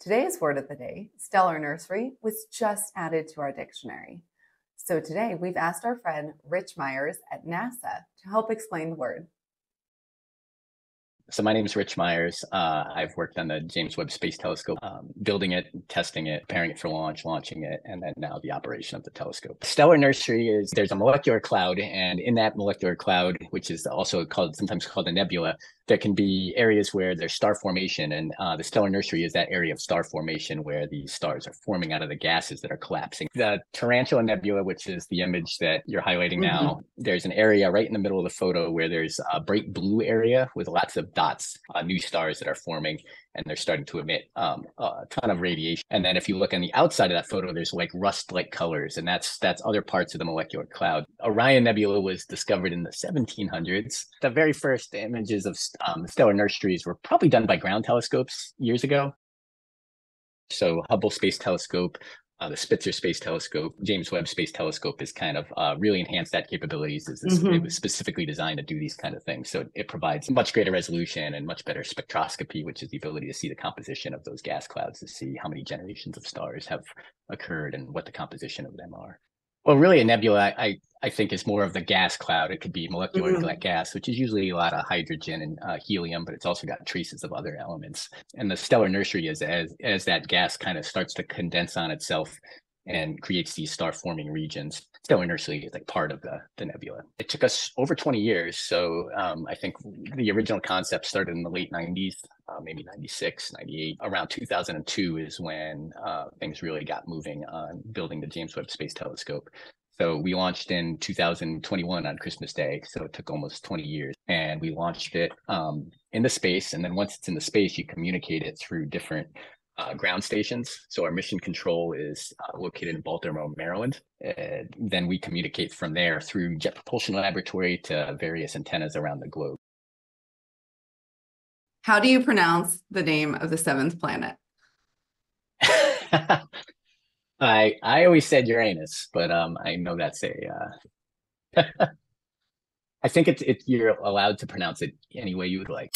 Today's word of the day, stellar nursery, was just added to our dictionary. So today we've asked our friend Rich Myers at NASA to help explain the word. So my name is Rich Myers. I've worked on the James Webb Space Telescope, building it, testing it, preparing it for launch, launching it, and then now the operation of the telescope. Stellar nursery is there's a molecular cloud, and in that molecular cloud, which is also sometimes called a nebula, there can be areas where there's star formation, and the stellar nursery is that area of star formation where the stars are forming out of the gases that are collapsing. The Tarantula Nebula, which is the image that you're highlighting now, there's an area right in the middle of the photo where there's a bright blue area with lots of dots, new stars that are forming, and they're starting to emit a ton of radiation. And then if you look on the outside of that photo, there's like rust-like colors, and that's other parts of the molecular cloud. Orion Nebula was discovered in the 1700s. The very first images of stellar nurseries were probably done by ground telescopes years ago. So Hubble Space Telescope, the Spitzer Space Telescope, James Webb Space Telescope is kind of really enhanced that capabilities. It was specifically designed to do these kind of things. So it provides much greater resolution and much better spectroscopy, which is the ability to see the composition of those gas clouds, to see how many generations of stars have occurred and what the composition of them are. Well, really, a nebula, I think, is more of the gas cloud. It could be molecular gas, which is usually a lot of hydrogen and helium, but it's also got traces of other elements. And the stellar nursery is as that gas kind of starts to condense on itself and creates these star-forming regions. Stellar nursery is like part of the nebula. It took us over 20 years. So I think the original concept started in the late 90s, maybe 96, 98. Around 2002 is when things really got moving on building the James Webb Space Telescope. So we launched in 2021 on Christmas Day. So it took almost 20 years. And we launched it into space. And then once it's in the space, you communicate it through different ground stations. So our mission control is located in Baltimore, Maryland. Then we communicate from there through Jet Propulsion Laboratory to various antennas around the globe. How do you pronounce the name of the seventh planet? I always said Uranus, but I know that's I think you're allowed to pronounce it any way you would like.